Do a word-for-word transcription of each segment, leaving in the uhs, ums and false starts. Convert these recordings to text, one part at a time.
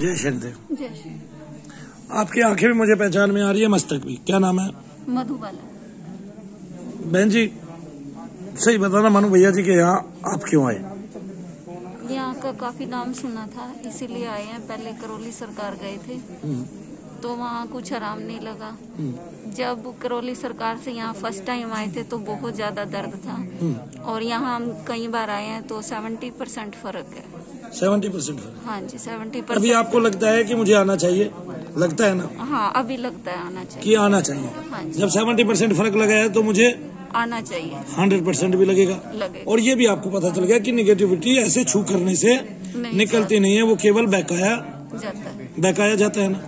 जय शनिदेव। जय शनिदेव। आपकी आंखें भी मुझे पहचान में आ रही है, मस्तक भी। क्या नाम है? मधुबाला। बहन जी सही बताना, मनु भैया जी के यहाँ आप क्यों आए? यहाँ का काफी नाम सुना था इसीलिए आए हैं। पहले करौली सरकार गए थे तो वहाँ कुछ आराम नहीं लगा। जब करौली सरकार से यहाँ फर्स्ट टाइम आए थे तो बहुत ज्यादा दर्द था, और यहाँ हम कई बार आए हैं तो सेवेंटी परसेंट फर्क है। Seventy percent? हाँ जी सेवेंटी परसेंट। अभी आपको लगता है कि मुझे आना चाहिए? लगता है ना? हाँ अभी लगता है आना चाहिए कि आना चाहिए। हाँ जब सेवेंटी परसेंट फर्क लगा है तो मुझे आना चाहिए। हंड्रेड परसेंट भी लगेगा, लगेगा। और ये भी आपको पता चल गया कि नेगेटिविटी ऐसे छू करने से नहीं निकलती नहीं है, वो केवल बहकाया जाता है। बहकाया जाता है ना?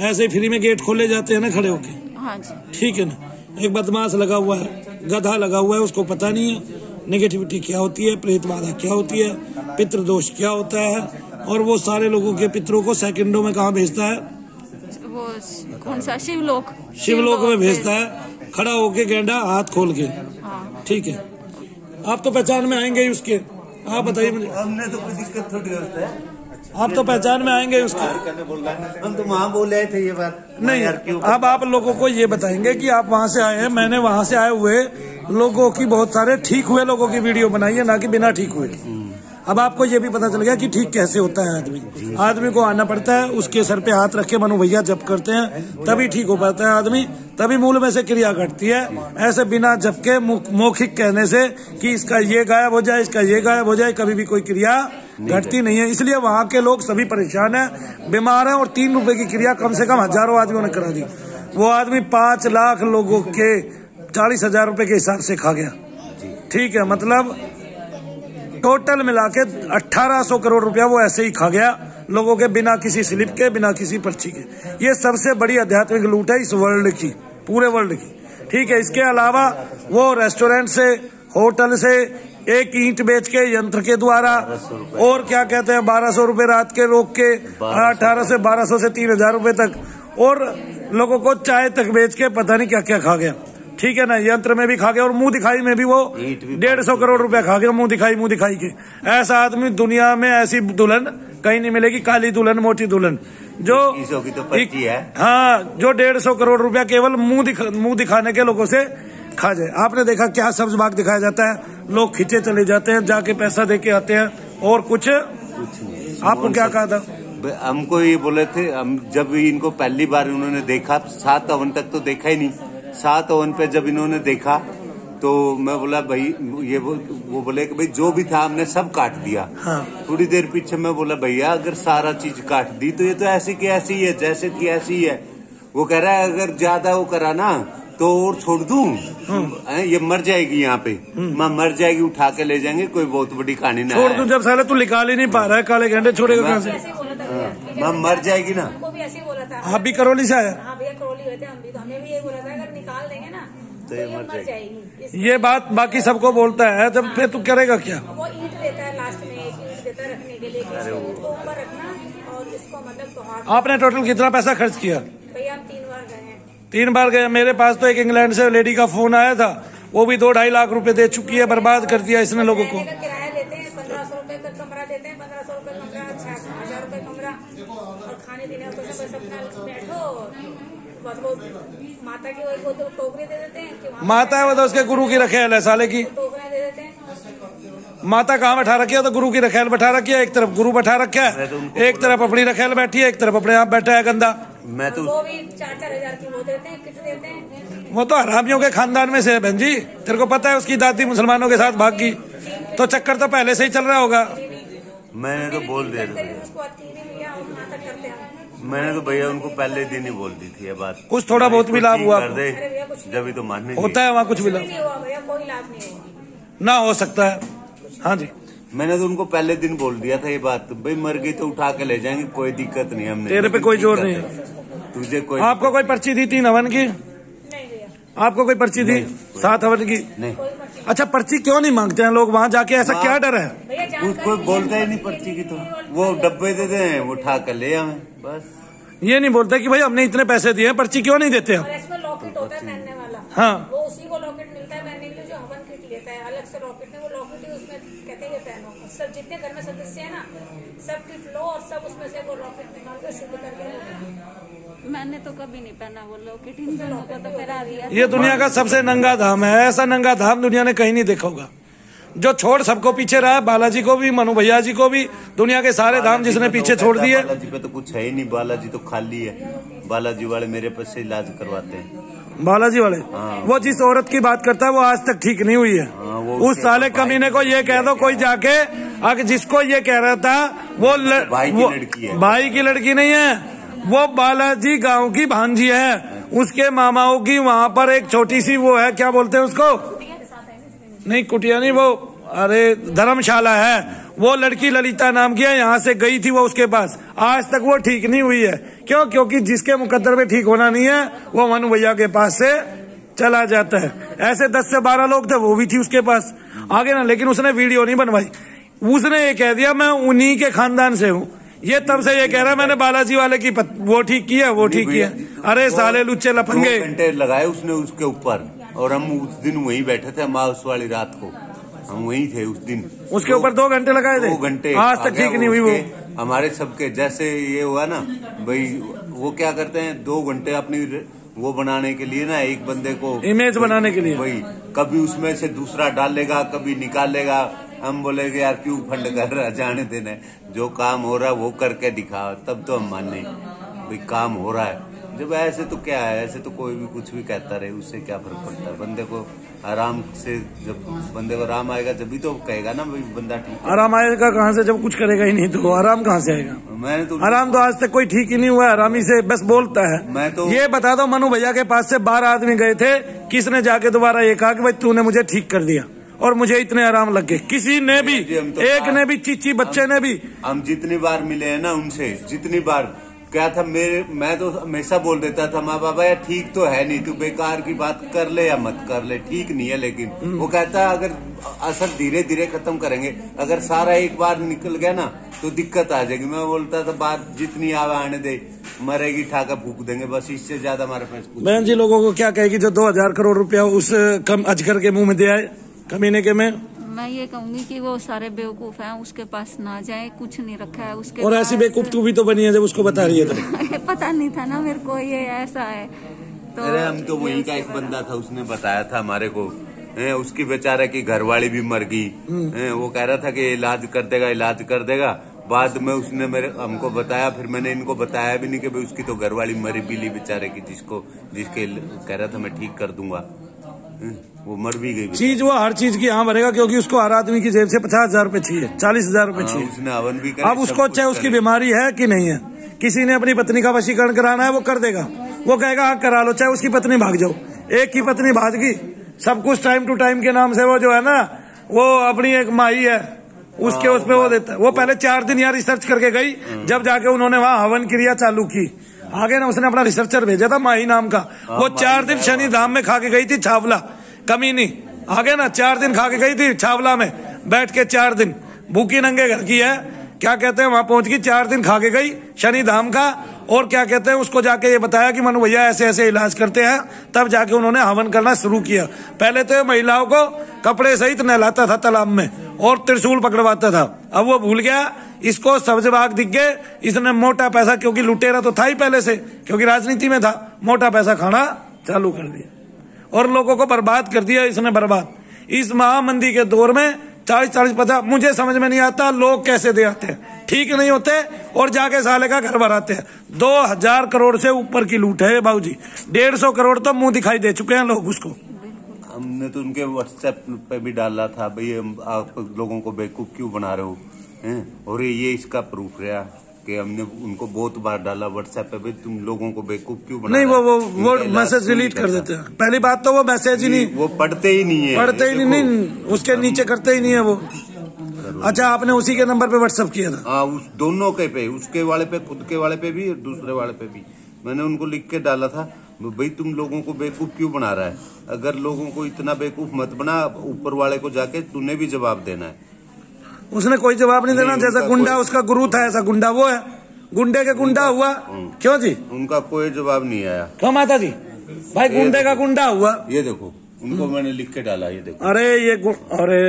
हाँ ऐसे फ्री में गेट खोले जाते है ना खड़े होके। हाँ जी ठीक है ना। एक बदमाश लगा हुआ है, गधा लगा हुआ है, उसको पता नहीं है नेगेटिविटी क्या होती है, प्रेत बाधा क्या होती है, पितृदोष क्या होता है, और वो सारे लोगों के पितरों को सेकंडों में कहाँ भेजता है? वो कौन सा शिवलोक? शिवलोक में भेजता है, खड़ा होके गेंडा हाथ खोल के। ठीक है आप तो पहचान में आएंगे ही उसके। आप बताइए मुझे। हमने तो कोई दिक्कत थोड़ी होती है, आप तो पहचान में आएंगे उसके। हम तो वहाँ बोले थे ये बात नहीं। अब आप लोगों को ये बताएंगे कि आप वहाँ से आए हैं। मैंने वहाँ से आए हुए लोगों की, बहुत सारे ठीक हुए लोगों की वीडियो बनाई है, ना कि बिना ठीक हुए। अब आपको ये भी पता चल गया कि ठीक कैसे होता है आदमी। आदमी को आना पड़ता है, उसके सर पे हाथ रख के मनु भैया जप करते हैं, तभी ठीक हो पाता है आदमी, तभी मूल में से क्रिया घटती है। ऐसे बिना जप के मौखिक कहने से कि इसका ये गायब हो जाए, इसका ये गायब हो जाए, कभी भी कोई क्रिया घटती नहीं है। इसलिए वहाँ के लोग सभी परेशान है, बीमार है, और तीन रुपए की क्रिया कम से कम हजारों आदमियों ने करा दी। वो आदमी पांच लाख लोगों के चालीस हजार रूपए के हिसाब से खा गया। ठीक है, मतलब टोटल मिला के अठारह सौ करोड़ रुपया वो ऐसे ही खा गया लोगों के, बिना किसी स्लिप के, बिना किसी पर्ची के। ये सबसे बड़ी आध्यात्मिक लूट है इस वर्ल्ड की, पूरे वर्ल्ड की। ठीक है, इसके अलावा वो रेस्टोरेंट से, होटल से एक ईंट बेच के यंत्र के द्वारा, और क्या कहते हैं बारह सौ रूपये रात के रोक के, अठारह से बारह सौ से तीन हजार रूपये तक, और लोगों को चाय तक बेच के पता नहीं क्या क्या खा गया। ठीक है ना, यंत्र में भी खा गया, और मुंह दिखाई में भी वो डेढ़ सौ करोड़ रुपया खा गया, मुंह दिखाई मुंह दिखाई के। ऐसा आदमी दुनिया में ऐसी दुल्हन कहीं नहीं मिलेगी, काली दुल्हन, मोटी दुल्हन, जो तो एक, है। हाँ जो डेढ़ सौ करोड़ रुपया केवल मुंह दिखा, मुंह दिखाने के लोगों से खा जाए। आपने देखा क्या सब्ज बाग दिखाया जाता है, लोग खींचे चले जाते हैं, जाके पैसा दे के आते हैं, और कुछ आपको क्या कहा था? हमको ये बोले थे हम, जब इनको पहली बार उन्होंने देखा, सात हवन तक तो देखा ही नहीं, सात ओवन पे जब इन्होंने देखा तो मैं बोला भाई ये वो, वो बोले कि भाई जो भी था हमने सब काट दिया। हाँ। थोड़ी देर पीछे मैं बोला भैया अगर सारा चीज काट दी तो ये तो ऐसी की ऐसी है, जैसे की ऐसी है। वो कह रहा है अगर ज्यादा वो करा ना तो और छोड़ दूं, ये मर जाएगी यहाँ पे, माँ मर जाएगी, उठा के ले जाएंगे, कोई बहुत बड़ी कहानी ना छोड़ दूं। जब साला तू निकाल ही नहीं पा रहा है, काले घंटे छोड़ेगा कहाँ से? माँ मर जाएगी ना। आप भी करौली से आया? तो ये, मर जाएगी। ये बात बाकी सबको बोलता है, जब फिर तू करेगा क्या? वो ईंट देता है लास्ट में, एक ईंट देता है रखने के लिए, इसको ऊपर रखना और इसको मतलब तो। आपने टोटल कितना पैसा खर्च किया? भैया हम तीन बार गए हैं। तीन बार गए। मेरे पास तो एक इंग्लैंड से लेडी का फोन आया था, वो भी दो ढाई लाख रुपए दे चुकी है, बर्बाद कर दिया इसने लोगों को। किराया लेते हैं पंद्रह सौ रूपये का कमरा देते हैं, पंद्रह सौ रूपये कमरा, हजार रूपये कमरा, और खाने पीने बैठो। माता की वो तो टोकरी दे देते हैं कि माता है, वो तो उसके गुरु की रखेल है साले की। टोकरी दे देते हैं। माता कहाँ बैठा रखी है? तो गुरु की रखेल बैठा रखी है। एक तरफ गुरु बैठा रखा है, एक तरफ अपनी रखेल बैठी है, एक तरफ अपने आप बैठा है गंदा। मैं तो वो भी चार चार हजार की वो देते हैं, किस देते हैं? वो तो हरामियों के खानदान में से है बहन जी, तेरे को पता है उसकी दादी मुसलमानों के साथ भाग गई, तो चक्कर तो पहले से ही चल रहा होगा। मैंने तो बोल दिया, मैंने तो भैया उनको पहले दिन ही बोल दी थी ये बात। कुछ थोड़ा बहुत भी लाभ हुआ दे, जब भी तो मानने होता है वहाँ कुछ भी लाभ कोई लाभ नहीं होगा ना, हो सकता है। हाँ जी मैंने तो उनको पहले दिन बोल दिया था ये बात, भाई मर गई तो उठा के ले जाएंगे, कोई दिक्कत नहीं, हमने तेरे पे कोई जोर नहीं है तुझे। कोई आपको कोई पर्ची दी तीन हवन की? आपको कोई पर्ची दी सात हवन की? नहीं। अच्छा पर्ची क्यों नहीं मांगते हैं लोग वहाँ जाके, ऐसा क्या डर है? उसको बोलता ही नहीं पर्ची की, तो वो डब्बे देते हैं, वो उठा कर ले आए, बस। ये नहीं बोलते कि भाई हमने इतने पैसे दिए हैं, पर्ची क्यों नहीं देते हम? इसमें लॉकेट होता है पहनने वाला। हाँ वो उसी को लॉकेट मिलता है पहनने के लिए, जो हवन किट लेता है अलग से लॉकेट है, वो लॉकेट ही उसमें कहते हैं ये पहनो। सब जितने घर में सदस्य है ना, सब टिप लो और सब उसमें से वो लॉकेट निकाल कर शुद्ध करके। मैंने तो कभी नहीं पहना वो लॉकेट, इन जनों को तो पहना दिया। ये दुनिया का सबसे नंगा धाम है, ऐसा नंगा धाम दुनिया ने कहीं नहीं देखा होगा। जो छोड़ सबको पीछे रहा, बालाजी को भी, मनु भैया जी को भी, दुनिया के सारे धाम जिसने पीछे छोड़ दिए। बालाजी पे तो कुछ है ही नहीं, बालाजी तो खाली है। बालाजी वाले मेरे पास से इलाज करवाते हैं, बालाजी वाले। हाँ। वो जिस औरत की बात करता है वो आज तक ठीक नहीं हुई है। हाँ, उस साले कमीने को ये कह दो, कोई जाके आगे जिसको ये कह रहा था वो भाई की लड़की नहीं है, वो बालाजी गाँव की भांजी है। उसके मामाओं की वहाँ पर एक छोटी सी वो है, क्या बोलते हैं उसको, नहीं कुटिया नहीं, वो अरे धर्मशाला है। वो लड़की ललिता नाम की है, यहाँ से गई थी वो उसके पास, आज तक वो ठीक नहीं हुई है। क्यों? क्योंकि जिसके मुकद्दर में ठीक होना नहीं है वो मनु भैया के पास से चला जाता है। ऐसे दस से बारह लोग थे, वो भी थी उसके पास आगे ना, लेकिन उसने वीडियो नहीं बनवाई। उसने ये कह दिया मैं उन्हीं के खानदान से हूँ, ये तब से ये कह रहा है मैंने बालाजी वाले की पत, वो ठीक किया वो ठीक किया। अरे साले लुच्चे लफंगे घंटे लगाए उसने उसके ऊपर, और हम उस दिन वहीं बैठे थे, मास वाली रात को हम वहीं थे उस दिन, उसके ऊपर दो घंटे लगाए थे, दो घंटे आज तक ठीक नहीं हुई वो। हमारे सबके जैसे ये हुआ ना भाई, वो क्या करते हैं दो घंटे अपनी वो बनाने के लिए ना, एक बंदे को इमेज बनाने के लिए भाई, कभी उसमें से दूसरा डालेगा, कभी निकालेगा। हम बोलेगे यार क्यों फंड कर रहा, जाने देना, जो काम हो रहा है वो करके दिखा, तब तो हम माने भाई काम हो रहा है। जब ऐसे तो क्या है, ऐसे तो कोई भी कुछ भी कहता रहे, उससे क्या फर्क पड़ता है। बंदे को आराम से, जब बंदे को आराम आएगा जब तो कहेगा ना भाई बंदा ठीक। आराम आएगा कहाँ से जब कुछ करेगा ही नहीं, तो आराम कहाँ से आएगा। मैंने तो आराम तो आज तक कोई ठीक ही नहीं हुआ, आरामी से बस बोलता है। मैं तो ये बता दो, मनु भैया के पास से बारह आदमी गए थे, किसने जाके दोबारा ये कहा कि भाई तूने मुझे ठीक कर दिया और मुझे इतने आराम लग गए? किसी ने भी, एक ने भी, चीची बच्चे ने भी। हम जितनी बार मिले है ना उनसे, जितनी बार क्या था मेरे, मैं तो हमेशा बोल देता था माँ बाबा यार ठीक तो है नहीं, तू बेकार की बात कर ले या मत कर ले, ठीक नहीं है। लेकिन वो कहता अगर असर धीरे धीरे खत्म करेंगे, अगर सारा एक बार निकल गया ना तो दिक्कत आ जाएगी। मैं बोलता था बात जितनी आवा आने दे, मरेगी ठाका फूक देंगे, बस इससे ज्यादा हमारे पास। बहन जी लोगों को क्या कहेगी जो दो हजार करोड़ रुपया उस कम अजगर के मुँह में दिया है कमीने के में? मैं ये कहूंगी कि वो सारे बेवकूफ हैं, उसके पास ना जाए, कुछ नहीं रखा है उसके। और ऐसी बेवकूफ तू भी तो बनी है जब उसको बता रही है तो। पता नहीं था ना मेरे को ये ऐसा है तो। अरे हम तो वही का एक बंदा था, उसने बताया था हमारे को, उसकी बेचारा की घरवाली भी मर गई। वो कह रहा था कि इलाज कर देगा इलाज कर देगा, बाद में उसने मेरे हमको बताया, फिर मैंने इनको बताया भी नहीं कि उसकी तो घरवाली मरी भी ली बेचारे की, जिसको जिसके कह रहा था मैं ठीक कर दूंगा, वो मर भी गई। चीज वो हर चीज की यहाँ भरेगा, क्योंकि उसको हर आदमी की जेब से पचास हजार रूपये चाहिए, चालीस हजार रूपये चाहिए, उसने हवन भी करा। अब उसको चाहे उसकी बीमारी है कि नहीं है, किसी ने अपनी पत्नी का वशीकरण कराना है वो कर देगा, वो कहेगा हाँ करा लो, चाहे उसकी पत्नी भाग जाओ। एक की पत्नी भाग गई, सब कुछ टाइम टू टाइम के नाम से वो जो है ना, वो अपनी एक माई है उसके उसपे वो देता है। वो पहले चार दिन यहाँ रिसर्च करके गई, जब जाके उन्होंने वहाँ हवन क्रिया चालू की। आगे ना उसने अपना रिसर्चर भेजा था माही नाम का, वो चार दिन शनिधाम में खा के गई थी छावला कमीनी। आगे ना चार दिन खा के गई थी छावला में बैठ के, चार दिन भूखी नंगे घर की है, क्या कहते हैं वहां पहुंच गई, चार दिन खा के गई शनिधाम का। और क्या कहते हैं उसको जाके ये बताया कि मनु भैया ऐसे ऐसे इलाज करते हैं, तब जाके उन्होंने हवन करना शुरू किया। पहले तो महिलाओं को कपड़े सहित नहलाता था तालाब में और त्रिशूल पकड़वाता था, अब वो भूल गया, इसको सब्ज बाग दिख गए, इसने मोटा पैसा, क्योंकि लुटेरा तो था ही पहले से, क्योंकि राजनीति में था, मोटा पैसा खाना चालू कर दिया और लोगों को बर्बाद कर दिया इसने। बर्बाद इस महामंदी के दौर में चालीस चालीस पचास, मुझे समझ में नहीं आता लोग कैसे दे आते हैं, ठीक नहीं होते और जाके साले का घर भराते हैं। दो हजार करोड़ से ऊपर की लूट है बाबू जी, डेढ़ सौ करोड़ तो मुंह दिखाई दे चुके हैं लोग उसको। हमने तो उनके व्हाट्सएप पे भी डाला था भाई आप लोगों को बेवकूफ क्यों बना रहे हो हैं, और ये इसका प्रूफ रहा कि हमने उनको बहुत बार डाला व्हाट्सएप पे भी, तुम लोगों को बेवकूफ क्यों बना नहीं। वो वो वो मैसेज डिलीट कर देते हैं, पहली बात तो वो मैसेज ही नहीं, वो पढ़ते ही नहीं है, पढ़ते ही नहीं, उसके नीचे करते ही नहीं है वो। अच्छा आपने उसी के नंबर पे व्हाट्सएप किया था? हाँ, उस दोनों के पे, उसके वाले पे, खुद के वाले पे भी और दूसरे वाले पे भी। मैंने उनको लिख के डाला था भाई तुम लोगों को बेवकूफ क्यों बना रहा है, अगर लोगों को इतना बेवकूफ मत बना, ऊपर वाले को जाके तूने भी जवाब देना है। उसने कोई जवाब नहीं, नहीं देना, जैसा गुंडा उसका गुरु था ऐसा गुंडा वो है, गुंडे के गुंडा हुआ। क्यों जी? उनका कोई जवाब नहीं आया। क्यों माता जी? भाई गुंडे का गुंडा हुआ। ये देखो उनको मैंने लिख के डाला, ये देखो। अरे ये अरे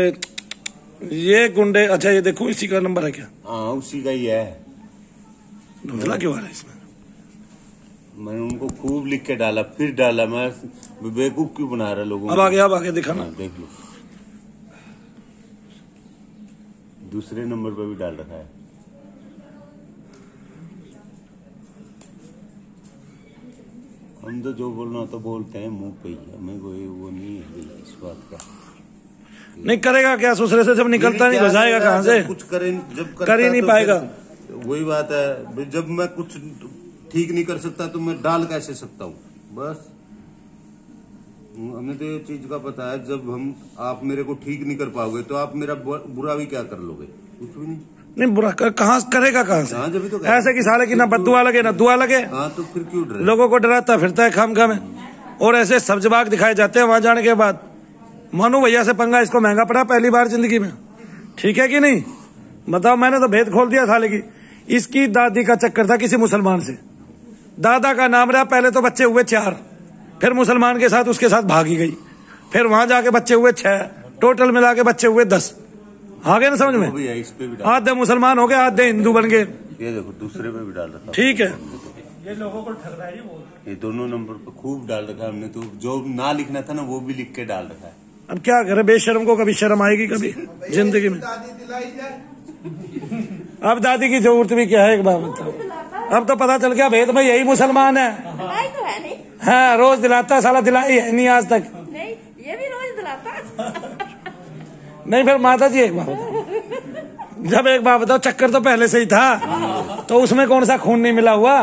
ये गुंडे। अच्छा ये देखो इसी का नंबर है क्या? हाँ उसी का ही है। धुंधला क्यों आ रहा है इसमें? मैंने उनको खूब लिख के डाला फिर डाला, मैं बेवकूफ क्यों बना रहा लोगों को? अब आगे अब आगे दिखाना। देख लो दूसरे नंबर पर भी डाल रखा है। हम तो जो बोलना तो बोलते हैं मुंह पे ही, हमें कोई वो नहीं है इस बात का। नहीं करेगा क्या? सुसरे से जब निकलता नहीं बजाएगा कहाँ से? कुछ करे जब कर ही नहीं पाएगा। वही बात है, जब मैं कुछ ठीक नहीं कर सकता तो मैं डाल कैसे सकता हूँ? बस हमें तो ये चीज का पता है, जब हम आप मेरे को ठीक नहीं कर पाओगे तो आप मेरा बुरा भी क्या कर लोगे? कुछ भी नहीं। नहीं बुरा कर, कहाँ करेगा कहाँ से? हाँ, जब तो ऐसे कि साले की ना बद्दुआ लगे ना दुआ लगे। हाँ तो फिर क्यों डरे? लोगों को डराता फिरता है खामखा में, और ऐसे सब्जबाग दिखाए जाते हैं वहां जाने के बाद। मनु भैया से पंगा इसको महंगा पड़ा पहली बार जिंदगी में, ठीक है कि नहीं? बताओ मैंने तो भेद खोल दिया था। लेकिन इसकी दादी का चक्कर था किसी मुसलमान से, दादा का नाम रहा। पहले तो बच्चे हुए चार, फिर मुसलमान के साथ उसके साथ भागी गई, फिर वहां जाके बच्चे हुए छह, टोटल मिला के बच्चे हुए दस। आ गए ना समझ में? आधे मुसलमान हो गए आधे हिंदू बन गए। ये देखो दूसरे पे भी डाल रखा, ठीक है। ये लोगों को ठग रहा है ये, ये दोनों नंबर पर खूब डाल रखा है हमने। तो जो ना लिखना था ना वो भी लिख के डाल रखा है। अब क्या करे बेशर्म को, कभी शर्म आएगी कभी जिंदगी में। अब दादी की जरूरत भी क्या है एक बार बताओ? अब तो पता चल गया भेद में यही मुसलमान है। तो है नहीं। हाँ रोज दिलाता, साला दिलाई है नहीं आज तक। नहीं ये भी रोज दिलाता। नहीं फिर माता जी एक बार बताओ, जब एक बार बताओ चक्कर तो पहले से ही था तो उसमें कौन सा खून नहीं मिला हुआ?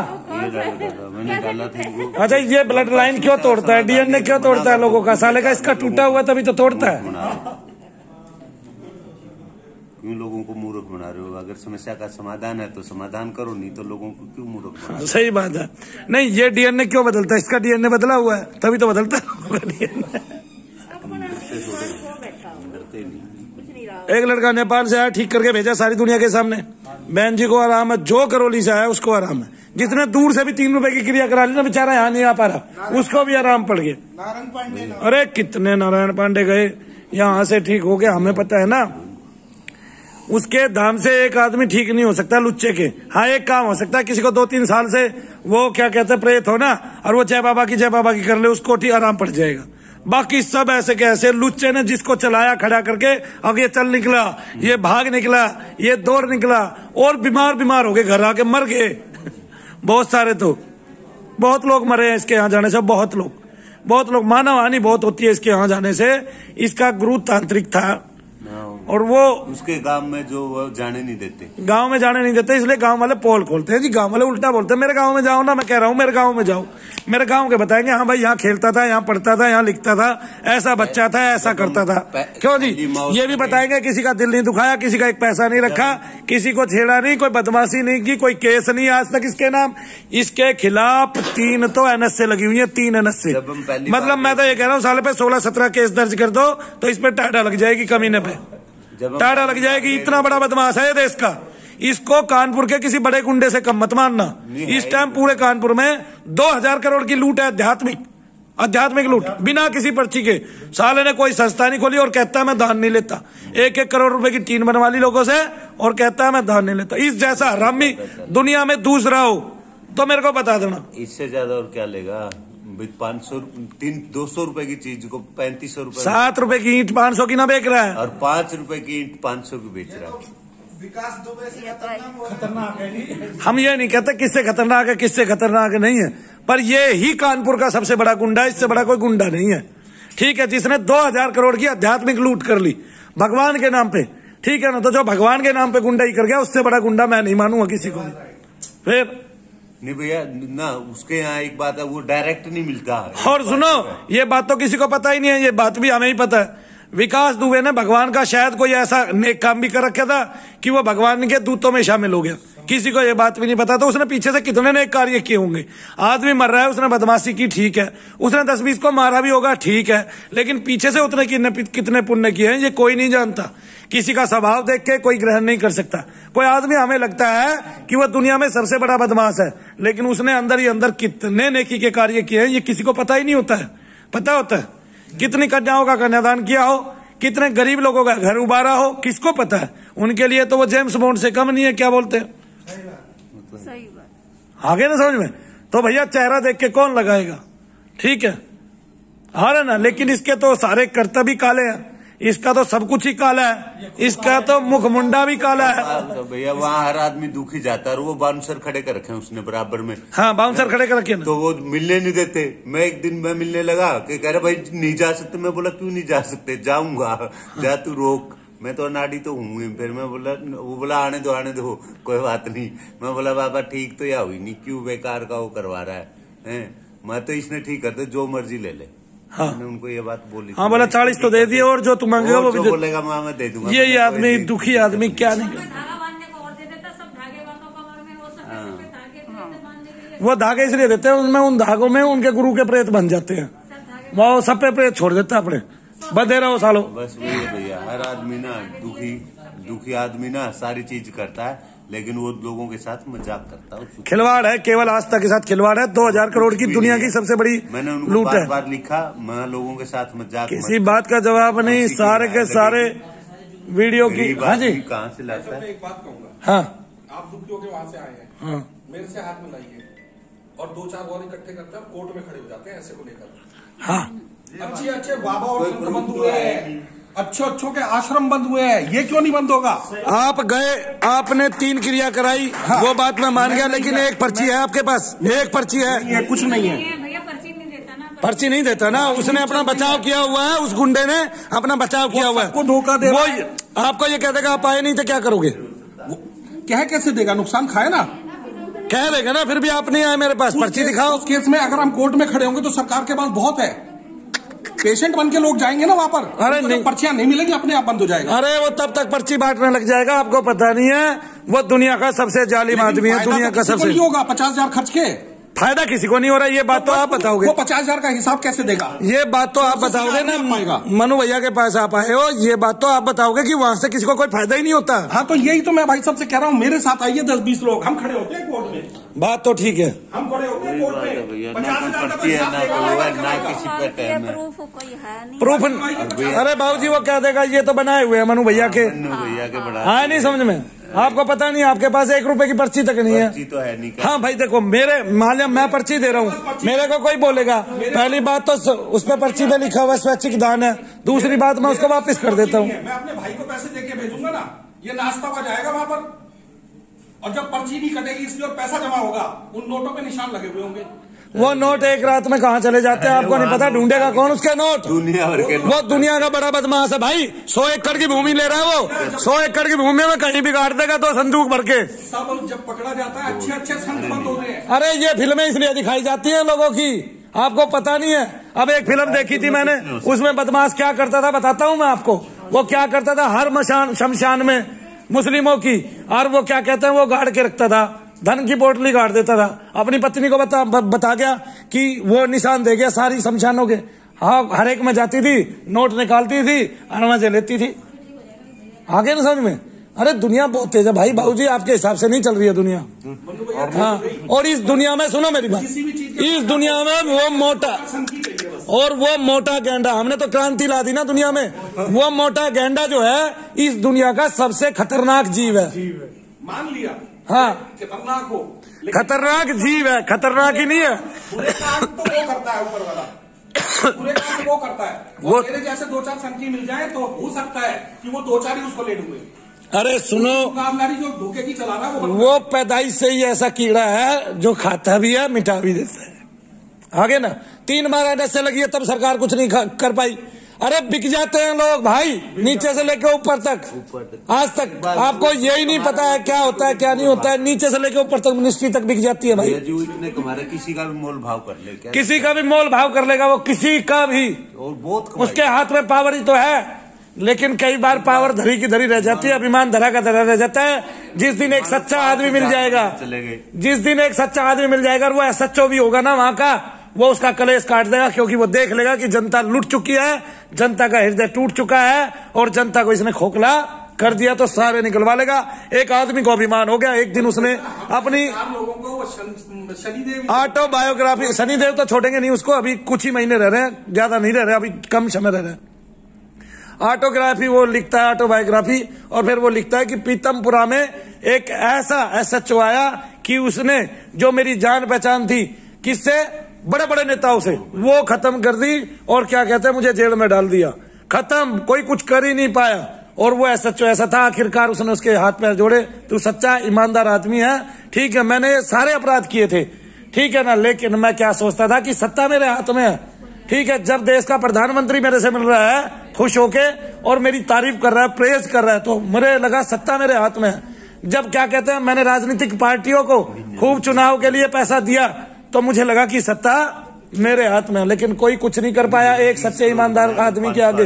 अच्छा ये ब्लड लाइन क्यों तोड़ता है? डीएनए क्यों तोड़ता है लोगों का? साले का इसका टूटा हुआ तभी तो तोड़ता है। क्यों लोगों को मूर्ख बना रहे हो? अगर समस्या का समाधान है तो समाधान करो, नहीं तो लोगों को क्यों मूर्ख बना रहे हो? सही बात है। नहीं ये डीएनए क्यों बदलता है? इसका डीएनए बदला हुआ है तभी तो बदलता है। एक लड़का नेपाल से आया, ठीक करके भेजा सारी दुनिया के सामने। बहन जी को आराम है, जो करौली से आया उसको आराम है। जितने दूर से भी तीन रुपए की क्रिया करा ली ना बेचारा यहाँ नहीं आ पा रहा, उसको भी आराम पड़ गया। अरे कितने नारायण पांडे गए यहाँ से ठीक हो गया, हमें पता है ना। उसके धाम से एक आदमी ठीक नहीं हो सकता लुच्चे के। हाँ एक काम हो सकता है, किसी को दो तीन साल से वो क्या कहते हैं प्रेत हो ना, और वो जय बाबा की जय बाबा की कर ले, उसको ठीक आराम पड़ जाएगा। बाकी सब ऐसे कैसे लुच्चे ने जिसको चलाया खड़ा करके। अब ये चल निकला, ये भाग निकला, ये दौड़ निकला, और बीमार बीमार हो गए, घर आके मर गए। बहुत सारे तो बहुत लोग मरे हैं इसके यहाँ जाने से। बहुत लोग बहुत लोग मानव हानि बहुत होती है इसके यहाँ जाने से। इसका गुरु तांत्रिक था और वो उसके गांव में जो जाने नहीं देते, गांव में जाने नहीं देते, इसलिए गांव वाले पोल खोलते हैं जी। गांव वाले उल्टा बोलते हैं, मेरे गांव में जाओ ना। मैं कह रहा हूँ मेरे गांव में जाओ, मेरे गांव के बताएंगे हाँ भाई यहाँ खेलता था, यहाँ पढ़ता था, यहाँ लिखता था, ऐसा बच्चा था, ऐसा करता था। क्यों जी? ये भी बताएंगे किसी का दिल नहीं दुखाया, किसी का एक पैसा नहीं रखा, किसी को छेड़ा नहीं, कोई बदमाशी नहीं की, कोई केस नहीं आज तक इसके नाम। इसके खिलाफ तीन तो एनएसए लगी हुई है, तीन एनएसए। मतलब मैं तो ये कह रहा हूँ साले पे सोलह सत्रह केस दर्ज कर दो तो इस पे टाटा लग जाएगी, कमीने पे टाटा लग जाएगी। इतना बड़ा बदमाश है ये देश का। इसको कानपुर के किसी बड़े गुंडे से कम मत मानना। इस टाइम पूरे कानपुर में दो हजार करोड़ की लूट है, आध्यात्मिक आध्यात्मिक लूट, बिना किसी पर्ची के। साले ने कोई संस्था नहीं खोली और कहता है मैं दान नहीं लेता। एक एक करोड़ रुपए की टीम बनवा ली लोगों से और कहता है मैं दान नहीं लेता। इस जैसा हरामी दुनिया में दूसरा हो तो मेरे को बता देना। इससे ज्यादा और क्या लेगा? पाँच सौ तीन दो सौ रूपये की चीज को पैंतीस सौ रूपये, सात रूपये की ईंट पाँच सौ की ना बेच रहा है, और पाँच रूपये की ईंट पाँच सौ की बेच रहा है। विकास दुबे से खतरनाक है। हम ये नहीं कहते किससे खतरनाक है किससे खतरनाक नहीं है, पर ये ही कानपुर का सबसे बड़ा गुंडा, इससे बड़ा कोई गुंडा नहीं है, ठीक है? जिसने दो हजार करोड़ की आध्यात्मिक लूट कर ली भगवान के नाम पे, ठीक है ना? तो जो भगवान के नाम पे गुंडा ही कर गया, उससे बड़ा गुंडा मैं नहीं मानूंगा किसी को। फिर नहीं भैया ना उसके यहाँ एक बात है, वो डायरेक्ट नहीं मिलता है। और सुनो ये बात तो किसी को पता ही नहीं है, ये बात भी हमें ही पता है। विकास दुबे ने भगवान का शायद कोई ऐसा नेक काम भी कर रखा था कि वो भगवान के दूतों में शामिल हो गया, किसी को ये बात भी नहीं पता। तो उसने पीछे से कितने नेक कार्य किए होंगे। आदमी मर रहा है, उसने बदमाशी की, ठीक है, उसने दस बीस को मारा भी होगा, ठीक है, लेकिन पीछे से उतने कितने पुण्य किए हैं ये कोई नहीं जानता। किसी का स्वभाव देख के कोई ग्रहण नहीं कर सकता। कोई आदमी हमें लगता है कि वह दुनिया में सबसे बड़ा बदमाश है, लेकिन उसने अंदर ही अंदर कितने नेकी के कार्य किए हैं ये किसी को पता ही नहीं होता है। पता होता है कितनी कन्याओं का कन्यादान किया हो, कितने गरीब लोगों का घर उबारा हो किसको पता है, उनके लिए तो वो जेम्स बॉन्ड से कम नहीं है। क्या बोलते हैं, सही बात आगे ना समझ में। तो भैया चेहरा देख के कौन लगाएगा, ठीक है हारे ना, लेकिन इसके तो सारे कर्तव्य भी काले हैं, इसका तो सब कुछ ही काला है, इसका तो मुख मुंडा भी काला है। तो भैया वहाँ हर आदमी दुखी जाता है, वो बाउंसर खड़े कर रखे उसने बराबर में, हाँ बाउंसर खड़े कर रखे तो वो मिलने नहीं देते। मैं एक दिन मैं मिलने लगा कि कह रहे भाई नहीं जा सकते, मैं बोला क्यों नहीं जा सकते, जाऊंगा जा तू रोक, मैं तो अनाड़ी तो हूँ। फिर मैं बोला, वो बोला आने दो आने दो कोई बात नहीं। मैं बोला बाबा ठीक तो या हुई नहीं, क्यों बेकार का वो करवा रहा है, मैं तो इसने ठीक करते जो मर्जी ले ले। हाँ उनको ये बात बोली, हाँ बोला चालीस तो दे दिए और जो तुम मांगेगा वो भी बोलेगा मैं दे दूंगा। ये आदमी दुखी आदमी क्या नहीं, वो धागे इसलिए देते हैं उनमें, उन धागों में उनके गुरु के प्रेत बन जाते हैं, वो सब पे प्रेत छोड़ देता अपने, बधे रहो सालों। बस वही भैया, हर आदमी ना दुखी दुखी आदमी ना सारी चीज करता है, लेकिन वो लोगों के साथ मजाक करता है, खिलवाड़ है, केवल आस्था के साथ खिलवाड़ है। दो हज़ार करोड़ की दुनिया की सबसे बड़ी मैंने उनको लूट है। बार लिखा मैं लोगों के साथ मजाक, किसी बात का जवाब नहीं, सारे के सारे वीडियो की। हाँ जी कहाँ से लाता है, एक बात कहूँगा, हाँ आप दुखियों के वहाँ से आए हैं, मेरे से हाथ मिलाइए और दो चार और इकट्ठे करते हैं कोर्ट में खड़े हो जाते हैं ऐसे को लेकर। हाँ अच्छे अच्छे बाबा और संत बंद हुए हैं, अच्छे अच्छों के आश्रम बंद हुए हैं, ये क्यों नहीं बंद होगा। आप गए आपने तीन क्रिया कराई, हाँ। वो बात मैं मान गया, लेकिन एक पर्ची है आपके पास, एक पर्ची है, कुछ नहीं है भैया, पर्ची नहीं देता ना, पर्ची नहीं देता ना, उसने अपना बचाव किया हुआ है, उस गुंडे ने अपना बचाव किया हुआ है, धोखा दे वो आपको ये कह देगा आप आए नहीं तो क्या करोगे, क्या कैसे देगा, नुकसान खाए ना, कह देगा ना फिर भी आप नहीं आए मेरे पास पर्ची दिखाओ। उस केस में अगर हम कोर्ट में खड़े होंगे तो सरकार के पास बहुत है, पेशेंट बन के लोग जाएंगे ना वहाँ पर, अरे तो नहीं पर्चियां नहीं मिलेगी अपने आप बंद हो जाएगा। अरे वो तब तक पर्ची बांटने लग जाएगा, आपको पता नहीं है वो दुनिया का सबसे जालिम आदमी है, दुनिया का सबसे नहीं होगा। पचास हजार खर्च के फायदा किसी को नहीं हो रहा, ये बात तो, तो, तो आप बताओगे, वो पचास हजार का हिसाब कैसे देगा, ये बात तो आप बताओगे ना। मनु भैया के पास आप आए हो, ये बात तो आप बताओगे कि वहाँ से किसी को कोई फायदा ही नहीं होता। हाँ तो यही तो मैं भाई साहब से कह रहा हूँ, मेरे साथ आइए दस बीस लोग, हम खड़े होते हैं कोर्ट में, बात तो ठीक है हम खड़े होते हैं कोर्ट में, पचास हजार प्रूफ। अरे बाबू जी वो क्या देगा, ये तो बनाए हुए है मनु भैया के, हाँ नहीं समझ में आपको पता नहीं, आपके पास एक रुपए की पर्ची तक नहीं है, पर्ची तो है नहीं। हाँ भाई देखो मेरे मालिक मैं पर्ची दे रहा हूँ, मेरे को कोई बोलेगा, पहली बात तो उस पर पर्ची पे लिखा हुआ स्वैच्छिक दान है, दूसरी बात मैं उसको वापस कर देता हूँ। मैं अपने भाई को पैसे देके भेजूंगा ना, ये नाश्ता हुआ जाएगा वहाँ पर, और जब पर्ची नहीं कटेगी इसलिए पैसा जमा होगा, उन नोटों पे निशान लगे हुए होंगे, वो नोट एक रात में कहाँ चले जाते हैं आपको नहीं पता, ढूंढेगा कौन उसके नोट, दुनिया भर के, वो दुनिया का बड़ा बदमाश है भाई, सौ एकड़ की भूमि ले रहा है वो, सौ एकड़ की भूमि में कहीं भी गाड़ देगा तो संदूक भर के सब जब पकड़ा जाता है। अच्छे अच्छे संत बंद हो रहे हैं। अरे ये फिल्में इसलिए दिखाई जाती है लोगों की, आपको पता नहीं है। अब एक फिल्म देखी थी मैंने, उसमें बदमाश क्या करता था बताता हूँ मैं आपको, वो क्या करता था हर मशान शमशान में मुस्लिमों की, और वो क्या कहते हैं वो गाड़ के रखता था, धन की पोटली गाड़ देता था, अपनी पत्नी को बता बता गया कि वो निशान दे गया सारी शमशानों के, हाँ हर एक में जाती थी नोट निकालती थी और मजे लेती थी। आगे ना समझ में, अरे दुनिया बहुत तेज है भाई, बाबूजी आपके हिसाब से नहीं चल रही है दुनिया। हाँ और इस दुनिया में सुनो मेरी बात, इस दुनिया में वो मोटा और वो मोटा गेंडा, हमने तो क्रांति ला दी ना दुनिया में, वो मोटा गेंडा जो है इस दुनिया का सबसे खतरनाक जीव है, मान लिया। हाँ खतरनाक हो, खतरनाक जीव है, खतरनाक ही नहीं है, पूरे काम तो वो करता है ऊपर वाला, पूरे काम तो वो करता है, वो तेरे जैसे दो चार संकी मिल जाए तो हो सकता है कि वो दो चार ही उसको ले डूबे। अरे सुनो कामगारी जो धोखे की चला रहा है वो, वो पैदाइश से ही ऐसा कीड़ा है जो खाता भी है मिटा भी देता है। आगे ना तीन बार एनएसए लगी है तब सरकार कुछ नहीं कर पाई। अरे बिक जाते हैं लोग भाई, नीचे से लेके ऊपर तक, आज तक आपको यही नहीं पता है क्या होता है क्या नहीं होता है, नीचे से लेके ऊपर तक मिनिस्ट्री तक बिक जाती है भाई। तुम्हारा किसी का भी मोल भाव कर लेगा, किसी का भी मोल भाव कर लेगा वो, किसी का भी, उसके हाथ में पावर ही तो है, लेकिन कई बार पावर धरी की धरी रह जाती है, अभिमान धरा का धरा रह जाता है। जिस दिन एक सच्चा आदमी मिल जाएगा, जिस दिन एक सच्चा आदमी मिल जाएगा और वो सच्चो भी होगा ना वहाँ का, वो उसका कलेश काट देगा, क्योंकि वो देख लेगा कि जनता लूट चुकी है, जनता का हृदय टूट चुका है और जनता को इसने खोखला कर दिया, तो सारे निकलवा लेगा। एक आदमी को अभिमान हो गया, एक दिन उसने अपनी ऑटोबायोग्राफी, शनिदेव तो छोड़ेंगे नहीं उसको, अभी कुछ ही महीने रह रहे हैं, ज्यादा नहीं रह रहे, अभी कम समय रह रहे हैं, ऑटोग्राफी वो लिखता है, ऑटोबायोग्राफी, और फिर वो लिखता है कि पीतमपुरा में एक ऐसा एसएचओ आया कि उसने जो मेरी जान पहचान थी किससे, बड़े बड़े नेताओं से, वो खत्म कर दी और क्या कहते हैं मुझे जेल में डाल दिया, खत्म, कोई कुछ कर ही नहीं पाया। और वो एसएचओ ऐसा था, आखिरकार उसने उसके हाथ पैर जोड़े, तू सच्चा ईमानदार आदमी है, ठीक है मैंने सारे अपराध किए थे, ठीक है ना, लेकिन मैं क्या सोचता था कि सत्ता मेरे हाथ में है, ठीक है, जब देश का प्रधानमंत्री मेरे से मिल रहा है खुश होके और मेरी तारीफ कर रहा है, प्रेज कर रहा है, तो मुझे लगा सत्ता मेरे हाथ में है। जब क्या कहते हैं मैंने राजनीतिक पार्टियों को खूब चुनाव के लिए पैसा दिया तो मुझे लगा कि सत्ता मेरे हाथ में, लेकिन कोई कुछ नहीं कर पाया एक सच्चे ईमानदार आदमी के आगे।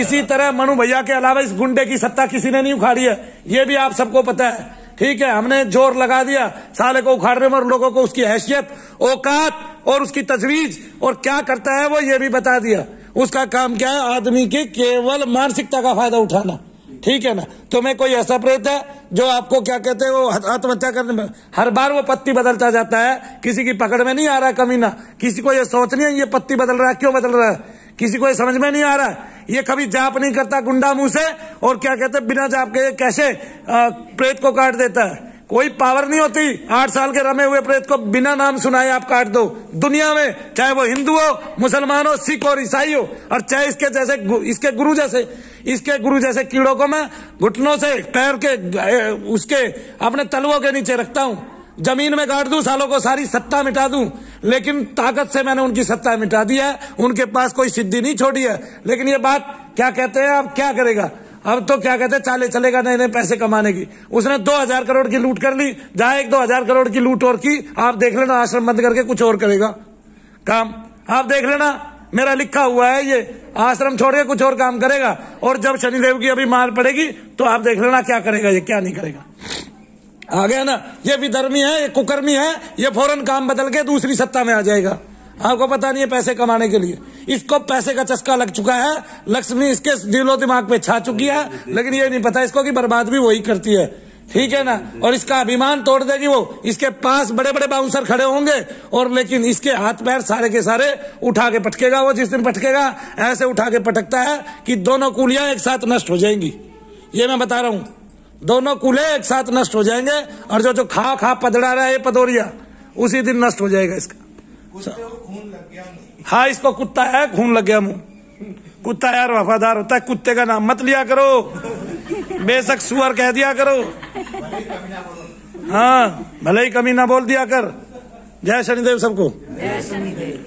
इसी तरह मनु भैया के अलावा इस गुंडे की सत्ता किसी ने नहीं उखाड़ी है, ये भी आप सबको पता है, ठीक है, हमने जोर लगा दिया साले को उखाड़ने में और लोगों को उसकी हैसियत, औकात और उसकी तजवीज और क्या करता है वो ये भी बता दिया। उसका काम क्या है, आदमी की केवल मानसिकता का फायदा उठाना, ठीक है ना। तुम्हें कोई ऐसा प्रेत है जो आपको क्या कहते हैं वो आत्महत्या करने में, हर बार वो पत्ती बदलता जाता है, किसी की पकड़ में नहीं आ रहा कमीना, किसी को ये सोच नहीं है ये पत्ती बदल रहा है क्यों बदल रहा है, किसी को ये समझ में नहीं आ रहा है, ये कभी जाप नहीं करता गुंडा मुंह से और क्या कहते हैं बिना जाप के कैसे आ, प्रेत को काट देता है, कोई पावर नहीं होती, आठ साल के रमे हुए प्रेत को बिना नाम सुनाए आप काट दो दुनिया में, चाहे वो हिंदू हो, मुसलमान हो, सिख और ईसाई हो, और चाहे इसके जैसे इसके गुरु जैसे इसके गुरु जैसे कीड़ों को मैं घुटनों से पैर के उसके अपने तलवों के नीचे रखता हूं, जमीन में गाड़ दूं, सालों को सारी सत्ता मिटा दूं, लेकिन ताकत से मैंने उनकी सत्ता मिटा दी है, उनके पास कोई सिद्धि नहीं छोड़ी है। लेकिन ये बात क्या कहते हैं अब क्या करेगा, अब तो क्या कहते हैं चाले चलेगा नए नए पैसे कमाने की, उसने दो हजार करोड़ की लूट कर ली, जहां एक दो हजार करोड़ की लूट और की, आप देख लेना आश्रम बंद करके कुछ और करेगा काम, आप देख लेना मेरा लिखा हुआ है ये, आश्रम छोड़ के कुछ और काम करेगा, और जब शनिदेव की अभी मार पड़ेगी तो आप देख लेना क्या करेगा ये क्या नहीं करेगा, आ गया ना, ये विधर्मी है, ये कुकर्मी है, ये फौरन काम बदल के दूसरी सत्ता में आ जाएगा, आपको पता नहीं है पैसे कमाने के लिए, इसको पैसे का चस्का लग चुका है, लक्ष्मी इसके दिलो दिमाग पे छा चुकी है, लेकिन ये नहीं पता इसको कि बर्बाद भी वही करती है, ठीक है ना, और इसका अभिमान तोड़ देगी वो, इसके पास बड़े बड़े बाउंसर खड़े होंगे और लेकिन इसके हाथ पैर सारे के सारे उठा के पटकेगा, वो जिस दिन पटकेगा ऐसे उठा के पटकता है कि दोनों कूलियां एक साथ नष्ट हो जाएंगी, ये मैं बता रहा हूं, दोनों कूले एक साथ नष्ट हो जाएंगे, और जो जो खा खा पदड़ा रहा है पदोरिया उसी दिन नष्ट हो जाएगा इसका। खून लग गया मुंह, हाँ इसको कुत्ता है, खून लग गया मुंह, कुत्ता यार वफादार होता है, कुत्ते का नाम मत लिया करो, बेशक सुअर कह दिया करो, हाँ भले ही कमीना बोल दिया कर। जय शनिदेव सबको।